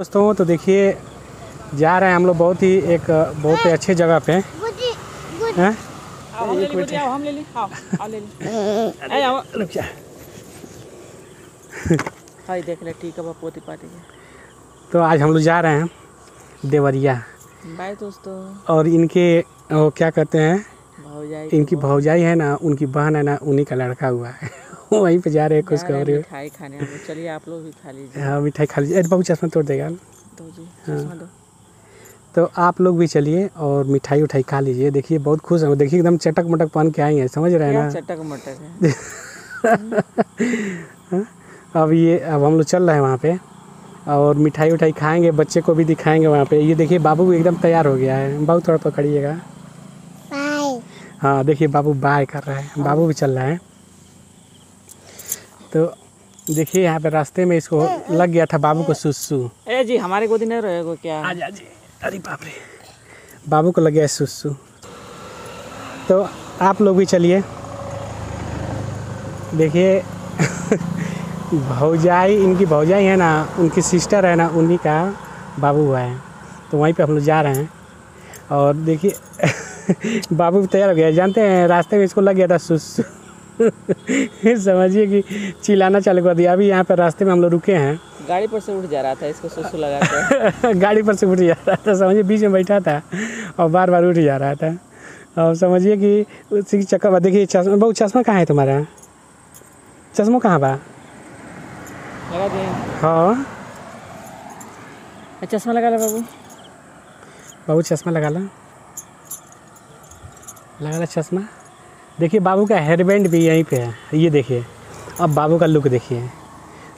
दोस्तों तो देखिए जा रहे हैं हम लोग बहुत ही एक बहुत ही अच्छी जगह पे हैं। हम ले ले ले रुक जा हाय देख ले ठीक है बाप पोती पाती है। तो आज हम लोग जा रहे हैं देवरिया। बाय दोस्तों। और इनके वो क्या कहते हैं इनकी भौजाई है ना, उनकी बहन है ना, उन्हीं का लड़का हुआ है वहीं पे जा रहे हैं कुछ कर रहे हो मिठाई खाने। चलिए आप लोग भी खा लीजिए। हाँ मिठाई खा लीजिए। अरे बाबू चश्मा तोड़ देगा दो जी। हाँ तो आप लोग भी चलिए और मिठाई उठाई खा लीजिए। देखिए बहुत खुश है, देखिए एकदम चटक मटक पहन के आई हैं, समझ रहे हैं ना चटक मटक। अब हम लोग चल रहे हैं वहाँ पे और मिठाई उठाई खाएंगे, बच्चे को भी दिखाएंगे वहाँ पे। ये देखिए बाबू भी एकदम तैयार हो गया है। बाबू थोड़ा पकड़िएगा। हाँ देखिए बाबू बाय कर रहा है, बाबू भी चल रहा है। तो देखिए यहाँ पे रास्ते में इसको लग गया था बाबू को सुसु। ए जी हमारे गोदी नहीं रहेगा क्या? आजा जी। अरे बाप रे बाबू को लग गया है सुसु। तो आप लोग भी चलिए। देखिए भौजाई इनकी भौजाई है ना, उनकी सिस्टर है ना, उन्हीं का बाबू हुआ है। तो वहीं पे हम लोग जा रहे हैं और देखिए बाबू भी तैयार हो गया। जानते हैं रास्ते में इसको लग गया था सुसु समझिए कि चिल्लाना चालू कर दिया। अभी यहाँ पर रास्ते में हम लोग रुके हैं, गाड़ी पर से उठ जा रहा था, इसको सुसु लगा के गाड़ी पर से उठ जा रहा था, समझिए बीच में बैठा था और बार बार उठ जा रहा था। और समझिए कि उसी चक्कर में देखिए चश्मा, बहुत चश्मा कहाँ है तुम्हारा? चश्मा कहाँ बा? हाँ चश्मा लगा ला बाबू, बाबू चश्मा लगा ला, लगा ला चश्मा। देखिए बाबू का हेयरबैंड भी यहीं पे है, ये देखिए। अब बाबू का लुक देखिए,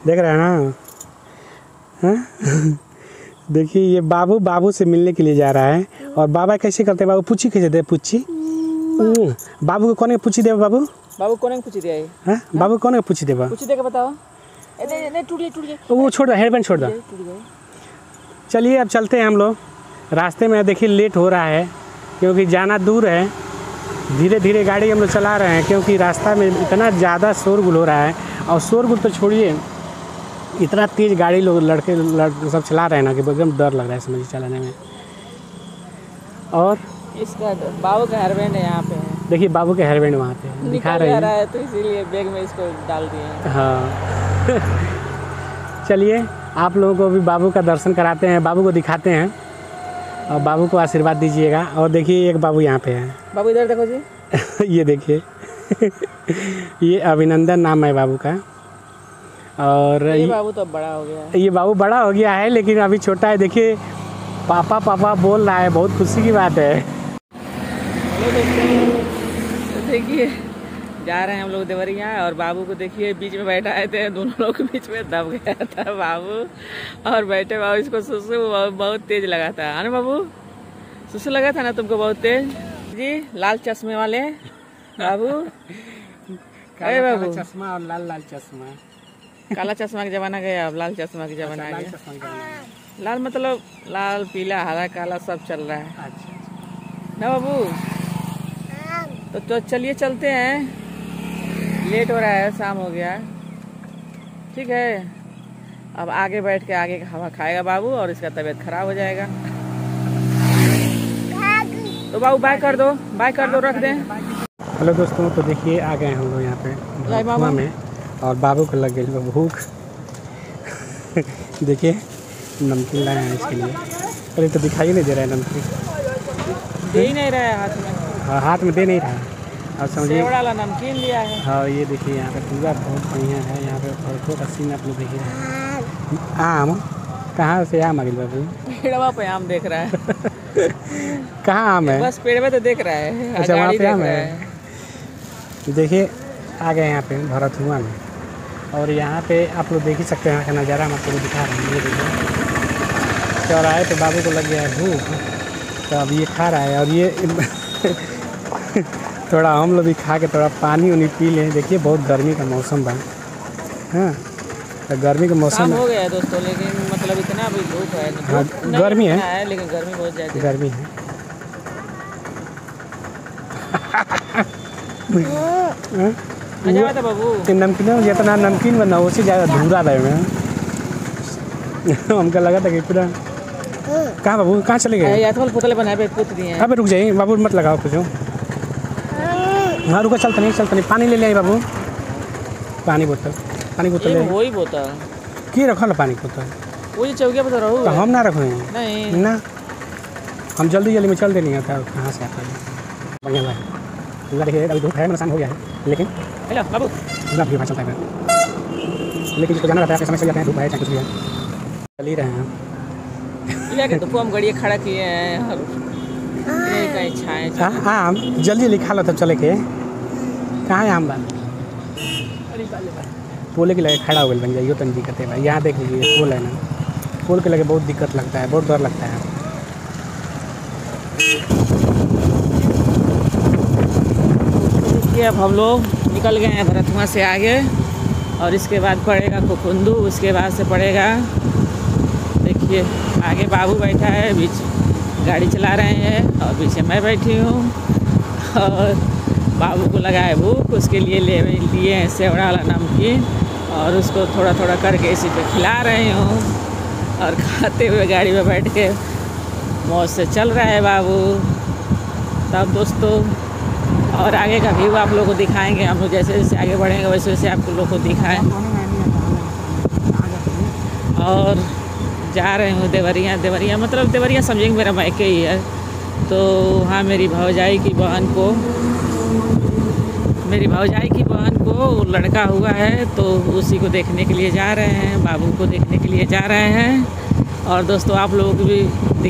देख रहे हैं ना। हाँ देखिए ये बाबू बाबू से मिलने के लिए जा रहा है। और बाबा कैसे करते हैं, बाबू पुछी कैसे दे, पुछी बाबू को कौन पुछी दे, बाबू बाबू कौन पुछी दे, हाँ बाबू कौन पुछी दे, पुछी दे के बताओ। वो छोड़ दो हेयरबैंड, छोड़ दो। चलिए अब चलते हैं हम लोग। रास्ते में देखिए लेट हो रहा है क्योंकि जाना दूर है। धीरे धीरे गाड़ी हम लोग चला रहे हैं क्योंकि रास्ता में इतना ज़्यादा शोरगुल हो रहा है। और शोरगुल तो छोड़िए, इतना तेज़ गाड़ी लोग लड़के सब चला रहे हैं ना कि एकदम डर लग रहा है, समझिए चलाने में। और इसका बाबू का हेयरबैंड है यहाँ पे, देखिए बाबू का हेयरबैंड वहाँ पे दिखा रहा है तो इसीलिए बैग में इसको डाल दिए। हाँ चलिए आप लोगों को भी बाबू का दर्शन कराते हैं, बाबू को दिखाते हैं और बाबू को आशीर्वाद दीजिएगा। और देखिए एक बाबू यहाँ पे है, बाबू इधर देखो जी ये देखिए ये अभिनंदन नाम है बाबू का। और ये बाबू तो बड़ा हो गया है, ये बाबू बड़ा हो गया है लेकिन अभी छोटा है। देखिए पापा पापा बोल रहा है, बहुत खुशी की बात है। देखिए जा रहे हैं हम लोग देवरिया और बाबू को देखिए बीच में बैठा आए थे, दोनों लोग के बीच में दब गया था बाबू। और बैठे बाबू इसको सुसु बहुत तेज लगा था। अरे बाबू सुसु लगा था ना तुमको बहुत तेज जी? लाल चश्मे वाले बाबू, अरे बाबू चश्मा और लाल लाल चश्मा, काला चश्मा का जमाना गया, अब लाल चश्मा का जमाना आ गया। लाल मतलब लाल पीला हरा काला सब चल रहा है ना बाबू। तो चलिए चलते हैं, लेट हो रहा है, शाम हो गया। ठीक है अब आगे बैठ के आगे हवा खाएगा बाबू और इसका तबीयत खराब हो जाएगा। तो बाबू बाय कर दो, बाय कर दो, रख दें। हेलो दोस्तों तो देखिए आ गए हम लोग यहाँ पे और बाबू को लग गई भूख देखिए नमकीन लाए हैं इसके लिए। अरे तो दिखाई नहीं दे रहा है नमकीन, दे ही नहीं रहा है हाथ में। हाँ हाथ में दे नहीं रहा है। और समझिए नमकीन लिया है। हाँ ये देखिए यहाँ पे पूरा बहुत बढ़िया है, यहाँ पे औरतों का सीन आप लोग देखिए। आम कहाँ से आम आ गई बाबू? पेड़वा पे आम देख रहा है कहाँ आम है? बस पेड़वा तो देख रहा है। अच्छा वहाँ पे आम है। देखिए आ गए यहाँ पे भरतुआ में और यहाँ पे आप लोग देख ही सकते हैं यहाँ का नज़ारा, हम आपको दिखा रहे हैं। ये देखिए चौराहे पे बाबू को लग गया है भूख, तो अब ये खा रहा है। और ये थोड़ा हम लोग भी खा के थोड़ा पानी उनी पी लें। देखिए बहुत गर्मी का मौसम बन, हाँ तो गर्मी का मौसम हो गया है दोस्तों, लेकिन मतलब इतना भी धूप है, हाँ गर्मी है, लेकिन गर्मी बहुत ज़्यादा गर्मी है नमकीन जितना नमकीन बना उससे ज़्यादा धूरा रहे हुए हमको लगा था कि पूरा। कहाँ बाबू कहाँ चले गए? पुतले बनाए पे पुत दिए। अबे रुक जाइए बाबू, मत लगाओ कुछ। हाँ रुको, चलता नहीं चलता नहीं। पानी ले लिया बाबू, पानी बोतल, पानी बोतल वही बोतल की रखल पानी बोतल वही चौकिया पर रहो। हम ना रखो नहीं ना, हम जल्दी जल्दी में चल देनी है। कहाँ से आता है? बढ़िया भाई, देखिए अभी धूप है, नुकसान हो गया है लेकिन हेलो बाबू ना भी चलता है, लेकिन इसको जाना रहता है आपके समय से जाते हैं। धूप है कुछ भी है, चल ही रहे हैं। तो हम गाड़ियाँ खड़ा किए हैं। हाँ आम जल्दी लिखा लो तब चले के। कहाँ है आम बात? पोले के लगे खड़ा हो गए बन जाइए तो दिक्कत है भाई। यहाँ देख लीजिए पोल है ना, पोल के लगे बहुत दिक्कत लगता है, बहुत डर लगता है। अब हम लोग निकल गए हैं भरतुआ से आगे, और इसके बाद पड़ेगा कोकुंदू, उसके बाद से पड़ेगा, देखिए आगे बाबू बैठा है, बीच गाड़ी चला रहे हैं और पीछे मैं बैठी हूँ। और बाबू को लगा है भूख, उसके लिए ले लिए हैं सेवड़ा वाला नमकीन और उसको थोड़ा थोड़ा करके इसी पे खिला रही हूँ। और खाते हुए गाड़ी में बैठ के मौज से चल रहा है बाबू। तब दोस्तों और आगे का व्यू आप लोगों को दिखाएंगे, हम लोग जैसे जैसे आगे बढ़ेंगे वैसे वैसे आप लोगों को दिखाएं। और जा रहे हूँ देवरिया, देवरिया मतलब देवरिया समझेंगे मेरा मायके ही है। तो वहाँ मेरी भौजाई की बहन को, मेरी भौजाई की बहन को लड़का हुआ है, तो उसी को देखने के लिए जा रहे हैं, बाबू को देखने के लिए जा रहे हैं। और दोस्तों आप लोगों को भी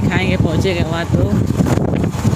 दिखाएँगे, पहुँचेंगे वहाँ तो।